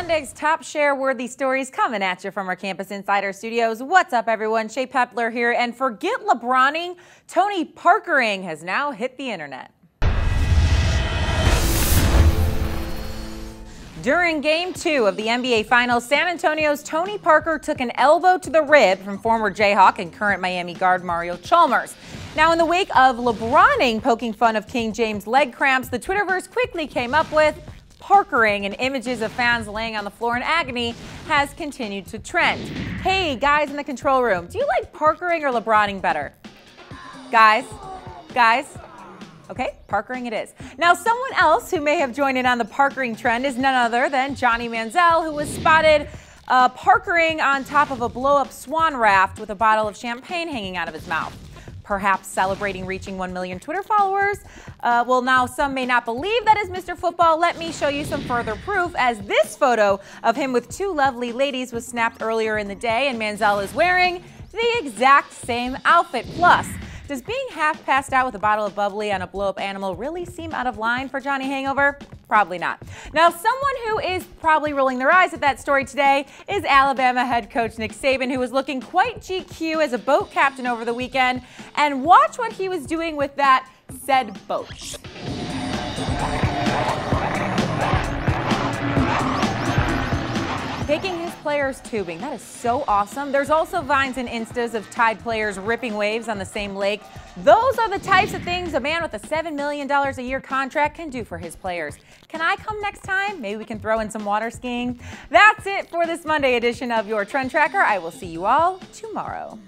Monday's top share-worthy stories coming at you from our Campus Insider studios. What's up, everyone? Shae Pepler here, and forget LeBroning, Tony Parkering has now hit the internet. During Game 2 of the NBA Finals, San Antonio's Tony Parker took an elbow to the rib from former Jayhawk and current Miami guard Mario Chalmers. Now, in the wake of LeBroning poking fun of King James' leg cramps, the Twitterverse quickly came up with Parkering, and images of fans laying on the floor in agony has continued to trend. Hey, guys in the control room, do you like Parkering or LeBroning better? Guys. Okay, Parkering it is. Now, someone else who may have joined in on the Parkering trend is none other than Johnny Manziel, who was spotted Parkering on top of a blow-up swan raft with a bottle of champagne hanging out of his mouth. Perhaps celebrating reaching 1 million Twitter followers? Well, now some may not believe that is Mr. Football. Let me show you some further proof, as this photo of him with two lovely ladies was snapped earlier in the day, and Manziel is wearing the exact same outfit. Plus, does being half passed out with a bottle of bubbly on a blow-up animal really seem out of line for Johnny Hangover? Probably not. Now, someone who is probably rolling their eyes at that story today is Alabama head coach Nick Saban, who was looking quite GQ as a boat captain over the weekend. And watch what he was doing with that said boat. Taking his players tubing. That is so awesome. There's also vines and instas of Tide players ripping waves on the same lake. Those are the types of things a man with a $7 million a year contract can do for his players. Can I come next time? Maybe we can throw in some water skiing. That's it for this Monday edition of your Trend Tracker. I will see you all tomorrow.